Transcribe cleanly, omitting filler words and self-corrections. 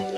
back.